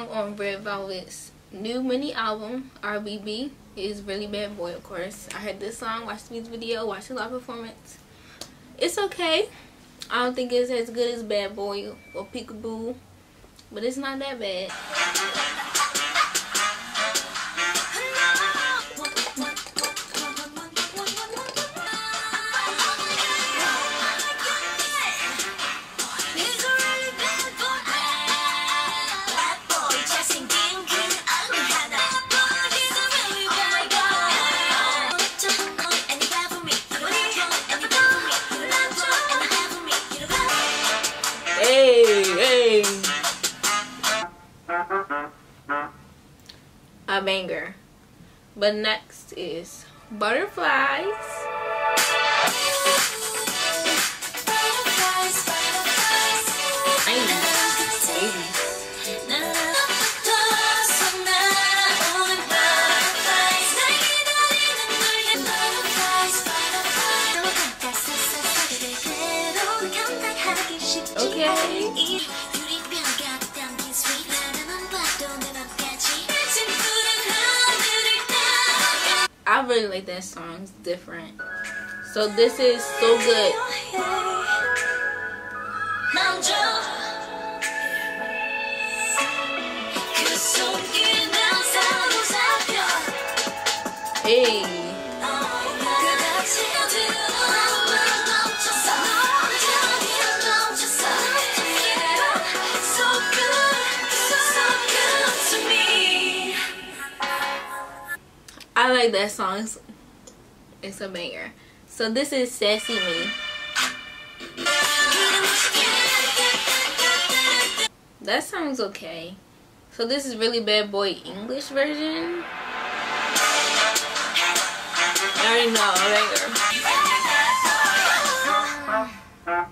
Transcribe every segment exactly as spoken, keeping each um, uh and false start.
song on Red Velvet's new mini album, R B B, is Really Bad Boy, of course. I heard this song, watched the music video, watched the live performance. It's okay. I don't think it's as good as Bad Boy or Peekaboo, but it's not that bad. A banger. But next is Butterflies. Butterflies, butterflies. Okay. I really like that song. It's different. So this is so good. Hey. I like that song. It's a banger. So this is Sassy Me. That sounds okay. So this is Really Bad Boy English version. I already know, a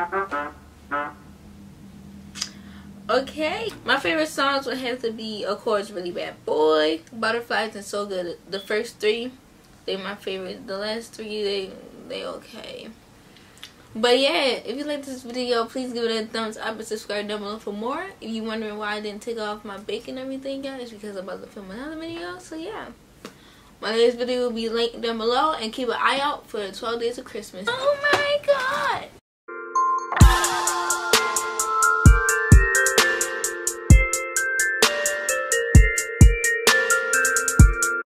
banger. Okay. My favorite songs would have to be, of course, Really Bad Boy, Butterflies, and So Good. The first three, they my favorite. The last three, they they okay. But yeah, if you like this video, please give it a thumbs up and subscribe down below for more. If you're wondering why I didn't take off my bacon and everything, y'all, it's because I'm about to film another video. So yeah, my latest video will be linked down below, and keep an eye out for the twelve days of Christmas. Oh my god.